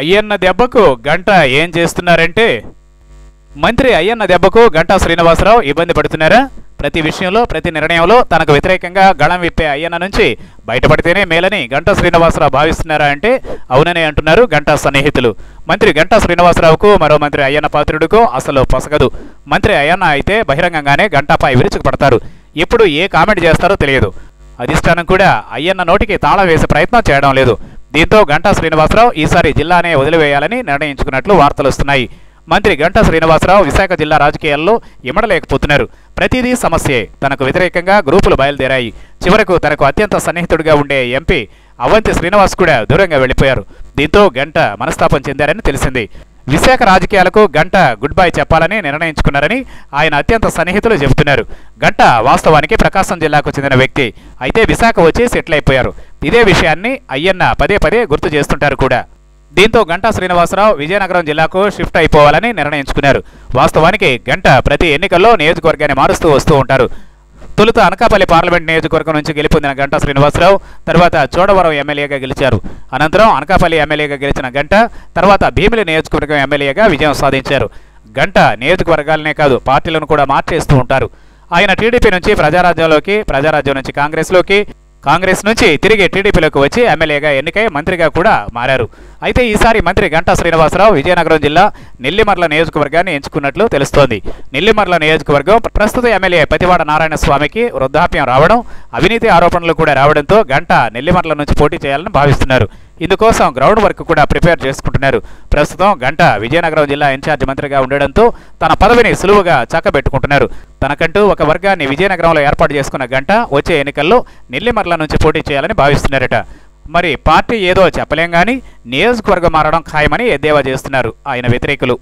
అయ్యన్న దెబ్బకు గంట ఏం చేస్తున్నారంటే, మంత్రి అయ్యన్న దెబ్బకు గంటా శ్రీనివాసరావు ఇబ్బంది పడుతున్నారా? ప్రతి విషయంలో, ప్రతి నిర్ణయంలో తనకు వ్యతిరేకంగా గళం విప్పే అయ్యన్న నుంచి బయటపడితేనే మేలని గంటా శ్రీనివాసరావు భావిస్తున్నారా అంటే అవుననే అంటున్నారు గంటా సన్నిహితులు. మంత్రి గంటా శ్రీనివాసరావుకు మరో మంత్రి అయ్యన్న పాత్రుడుకు అసలు పసగదు. మంత్రి అయ్యన్న అయితే బహిరంగంగానే గంటాపై విరుచుకు పడతారు. ఎప్పుడు ఏ కామెంట్ చేస్తారో తెలియదు. అధిష్టానం కూడా అయ్యన్న నోటికి తాళం వేసే ప్రయత్నం చేయడం లేదు. దీంతో గంటా శ్రీనివాసరావు ఈసారి జిల్లానే వదిలివేయాలని నిర్ణయించుకున్నట్లు వార్తలు వస్తున్నాయి. మంత్రి గంటా శ్రీనివాసరావు విశాఖ జిల్లా రాజకీయాల్లో ఇమడలేకపోతున్నారు. ప్రతిదీ సమస్యే. తనకు వ్యతిరేకంగా గ్రూపులు బయలుదేరాయి. చివరకు తనకు అత్యంత సన్నిహితుడిగా ఉండే ఎంపీ అవంతి శ్రీనివాస్ కూడా దూరంగా వెళ్లిపోయారు. దీంతో గంట మనస్తాపం చెందారని తెలిసింది. విశాఖ రాజకీయాలకు గంట గుడ్ బై చెప్పాలని నిర్ణయించుకున్నారని ఆయన అత్యంత సన్నిహితులు చెబుతున్నారు. గంట వాస్తవానికి ప్రకాశం జిల్లాకు చెందిన వ్యక్తి. అయితే విశాఖ వచ్చి సెటిల్ అయిపోయారు. ఇదే విషయాన్ని అయ్యన్న పదే పదే గుర్తు చేస్తుంటారు కూడా. దీంతో గంటా శ్రీనివాసరావు విజయనగరం జిల్లాకు షిఫ్ట్ అయిపోవాలని నిర్ణయించుకున్నారు. వాస్తవానికి గంట ప్రతి ఎన్నికల్లో నియోజకవర్గాన్ని మారుస్తూ వస్తూ ఉంటారు. తొలుత అనకాపల్లి పార్లమెంట్ నియోజకవర్గం నుంచి గెలుపొందిన గంటా శ్రీనివాసరావు తర్వాత చోడవరం ఎమ్మెల్యేగా గెలిచారు. అనంతరం అనకాపల్లి ఎమ్మెల్యేగా గెలిచిన గంట తర్వాత భీమిలి నియోజకవర్గం ఎమ్మెల్యేగా విజయం సాధించారు. గంట నియోజకవర్గాలనే కాదు, పార్టీలను కూడా మార్చేస్తూ ఉంటారు. ఆయన టీడీపీ నుంచి ప్రజారాజ్యంలోకి, ప్రజారాజ్యం నుంచి కాంగ్రెస్లోకి, కాంగ్రెస్ నుంచి తిరిగి టీడీపీలోకి వచ్చి ఎమ్మెల్యేగా ఎన్నికై మంత్రిగా కూడా మారారు. అయితే ఈసారి మంత్రి గంటా శ్రీనివాసరావు విజయనగరం జిల్లా నెల్లిమర్ల నియోజకవర్గాన్ని ఎంచుకున్నట్లు తెలుస్తోంది. నెల్లిమర్ల నియోజకవర్గం ప్రస్తుత ఎమ్మెల్యే పతివాడ నారాయణ స్వామికి వృద్ధాప్యం రావడం, అవినీతి ఆరోపణలు కూడా రావడంతో గంట నెల్లిమర్ల నుంచి పోటీ చేయాలని భావిస్తున్నారు. ఇందుకోసం గ్రౌండ్ వర్క్ కూడా ప్రిపేర్ చేసుకుంటున్నారు. ప్రస్తుతం గంట విజయనగరం జిల్లా ఇన్ఛార్జ్ మంత్రిగా ఉండడంతో తన పదవిని సులువుగా చక్కబెట్టుకుంటున్నారు. తనకంటూ ఒక వర్గాన్ని విజయనగరంలో ఏర్పాటు చేసుకున్న గంట వచ్చే ఎన్నికల్లో నెల్లిమర్ల నుంచి పోటీ చేయాలని భావిస్తున్నారట. మరి పార్టీ ఏదో చెప్పలేం కానీ నియోజకవర్గం మారడం ఖాయమని ఎద్దేవా చేస్తున్నారు ఆయన వ్యతిరేకులు.